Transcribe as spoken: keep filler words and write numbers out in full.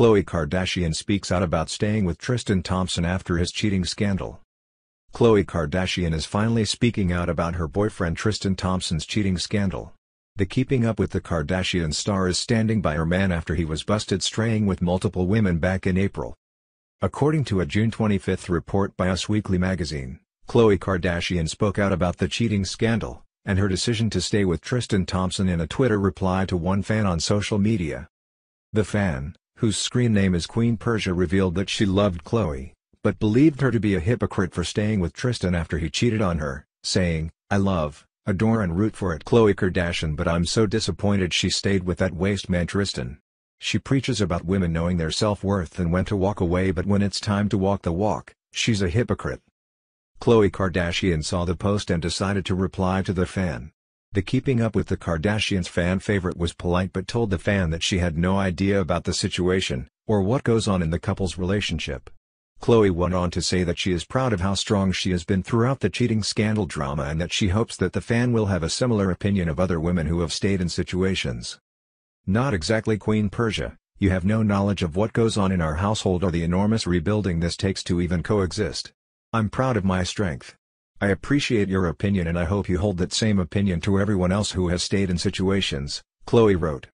Khloe Kardashian speaks out about staying with Tristan Thompson after his cheating scandal. Khloe Kardashian is finally speaking out about her boyfriend Tristan Thompson's cheating scandal. The Keeping Up with the Kardashians star is standing by her man after he was busted straying with multiple women back in April. According to a June twenty-fifth report by Us Weekly magazine, Khloe Kardashian spoke out about the cheating scandal and her decision to stay with Tristan Thompson in a Twitter reply to one fan on social media. The fan, whose screen name is Queen Persia, revealed that she loved Khloe, but believed her to be a hypocrite for staying with Tristan after he cheated on her, saying, "I love, adore and root for it Khloe Kardashian, but I'm so disappointed she stayed with that waste man Tristan. She preaches about women knowing their self-worth and when to walk away, but when it's time to walk the walk, she's a hypocrite." Khloe Kardashian saw the post and decided to reply to the fan. The Keeping Up with the Kardashians fan favorite was polite but told the fan that she had no idea about the situation, or what goes on in the couple's relationship. Khloe went on to say that she is proud of how strong she has been throughout the cheating scandal drama and that she hopes that the fan will have a similar opinion of other women who have stayed in situations. "Not exactly Queen Persia, you have no knowledge of what goes on in our household or the enormous rebuilding this takes to even coexist. I'm proud of my strength. I appreciate your opinion and I hope you hold that same opinion to everyone else who has stayed in situations," Khloe wrote.